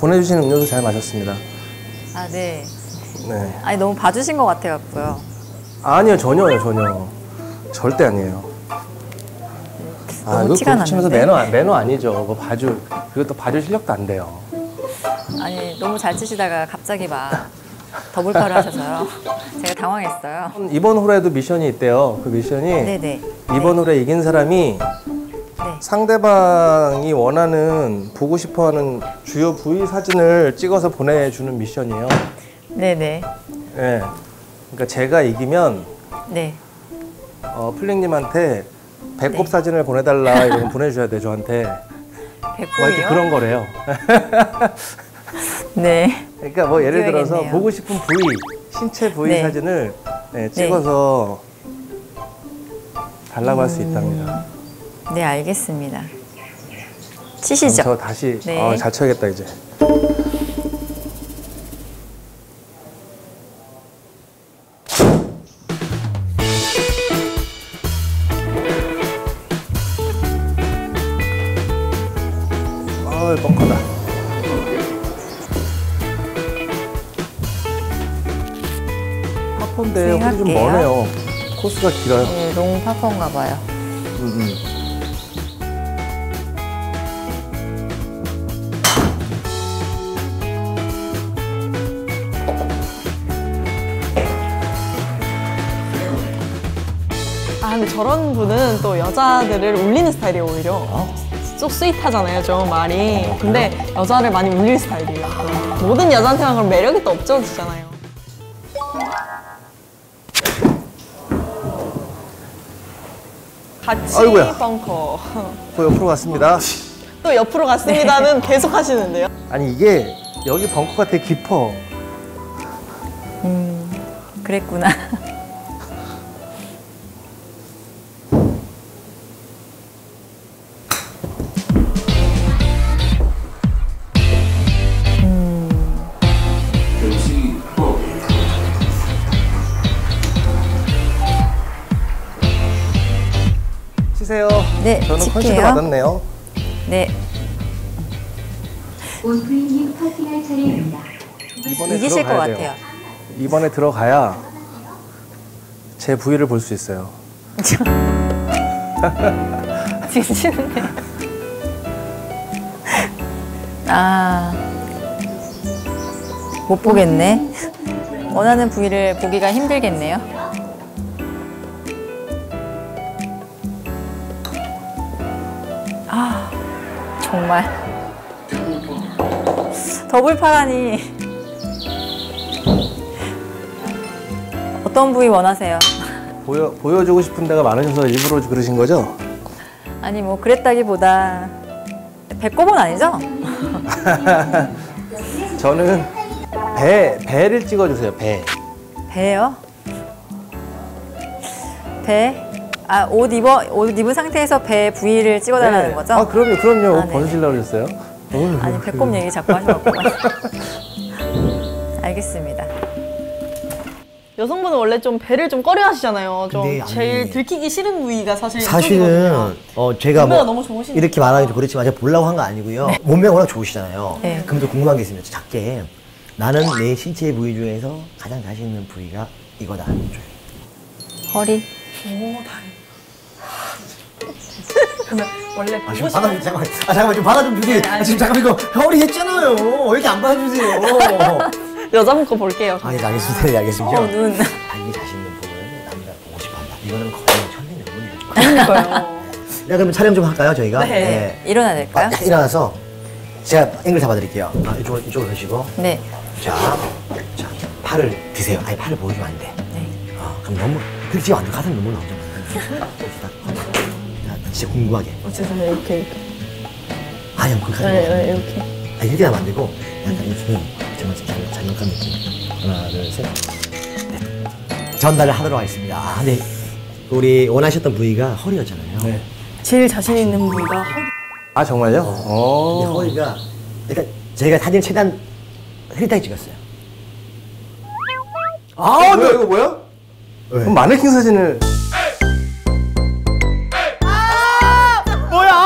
보내주신 음료수 잘 마셨습니다. 아, 네. 네. 아니, 너무 봐주신 것 같아갖고요. 아니요, 전혀요. 절대 아니에요. 아, 이거 고치면서 매너 아니죠. 그거 그것도 봐줄 실력도 안 돼요. 아니, 너무 잘 치시다가 갑자기 막 더블파를 하셔서요. 제가 당황했어요. 이번 홀에도 미션이 있대요. 그 미션이 네네. 이번 홀에 이긴 사람이 네. 상대방이 원하는, 보고 싶어하는 주요 부위 사진을 찍어서 보내주는 미션이에요. 네네. 네. 그러니까 제가 이기면 네. 플링님한테 배꼽 네. 사진을 보내달라 이런 보내주셔야 돼요, 저한테. 배꼽이요? 그런 거래요. 네. 그러니까 뭐 예를 들어서 해야겠네요. 보고 싶은 부위, 신체 부위 네. 사진을 네, 찍어서 네. 달라고 할 수 있답니다. 네, 알겠습니다. 치시죠. 저 다시 네. 잘 쳐야겠다 이제. 벙커다. 파폰데 홀이 좀 멀네요. 코스가 길어요. 네, 롱 파폰가 봐요. 아, 근데 저런 분은 또 여자들을 울리는 스타일이에요, 오히려. 쏙 스윗하잖아요, 저 말이. 근데 여자를 많이 울릴 스타일이에요. 모든 여자한테만 그런 매력이 또 없어지잖아요. 같이 아이고야. 벙커. 또 옆으로 갔습니다. 또 옆으로 갔습니다는 네. 계속 하시는데요. 아니 이게 여기 벙커가 되게 깊어. 그랬구나. 네, 저는 컨시드 받았네요. 네. 온프리님 파티할 차례입니다. 이번에 이기실 것 같아요. 돼요. 이번에 들어가야 제 부위를 볼 수 있어요. 지치는데. 아, 못 보겠네. 원하는 부위를 보기가 힘들겠네요. 아, 정말 더블파라니. 어떤 부위 원하세요? 보여주고 싶은 데가 많으셔서 일부러 그러신 거죠? 아니 뭐 그랬다기보다 배꼽은 아니죠? 저는 배를 찍어주세요. 배요? 배? 아, 옷 입은 상태에서 배 부위를 찍어달라는 네. 거죠? 아, 그럼요. 옷 벗으시려고 그랬어요? 아니, 배꼽 얘기 자꾸 하셔가지고. 알겠습니다. 여성분은 원래 좀 배를 좀 꺼려 하시잖아요. 좀 제일 들키기 싫은 부위가 사실은 제가 몸매가 너무 좋으시니까 이렇게 말하기도 그렇지만 제가 보려고 한 거 아니고요. 몸매가 워낙 좋으시잖아요. 네. 그럼 또 궁금한 게 있습니다. 작게. 나는 내 신체 부위 중에서 가장 자신 있는 부위가 이거다. 허리? 오, 다행. 근데 원래 보고 싶은 잠깐만 좀 받아 좀 주세요. 아, 지금 잠깐만 이거 허리 했잖아요. 왜 이렇게 안 받아주세요? 여자분 거 볼게요. 아, 예, 알겠습니다. 눈. 자기 자신 있는 부분은 남자 보고 싶어한다. 이거는 거의 천생연분이거든요. 그러니까요. 네, 그럼 촬영 좀 할까요, 저희가? 네. 네. 일어나야 될까요? 일어나서 제가 앵글 잡아드릴게요. 아, 이쪽으로 서시고. 네. 자, 팔을 드세요. 아니, 팔을 보여주면 안 돼. 네. 아, 그럼 너무 그렇지 안 가슴 너무 나오잖아. 진짜 궁금하게. 죄송해요. 이렇게. 아니요, 그렇게 하지 마세요. 이렇게. 아니, 이렇게 하면 안 되고 약간 이렇게 정말 장난감 느낌. 하나, 둘, 셋. 네. 전달을 하도록 하겠습니다. 아, 네. 우리 원하셨던 부위가 허리였잖아요. 네. 제일 자신 있는 부위가 허리. 아, 정말요? 근데 허리가 약간 저희가 사진 최대한 흐릿하게 찍었어요. 아, 뭐야? 이거 뭐야? 네. 그럼 마네킹 사진을.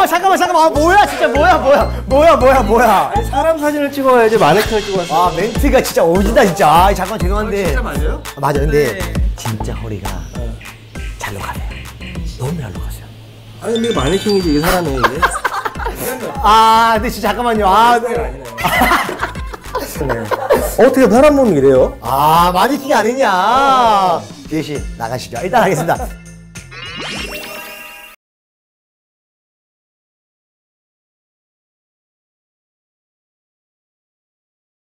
잠깐만 잠깐만. 아 뭐야 진짜 뭐야. 아니, 사람 사진을 찍어야지 마네킹을 찍어야지. 아 멘트가 진짜 어지다 진짜. 아 잠깐 죄송한데. 진짜 맞아요? 아, 맞아. 근데 네. 진짜 허리가 잘로 가네. 너무 잘로 가세요. 아니 근데 마네킹이지 이게 사람이 이게. 아 근데 진짜 잠깐만요. 아 어떻게 사람 몸이 이래요? 아 마네킹이 아니냐. 지혜 씨 나가시죠. 일단 하겠습니다.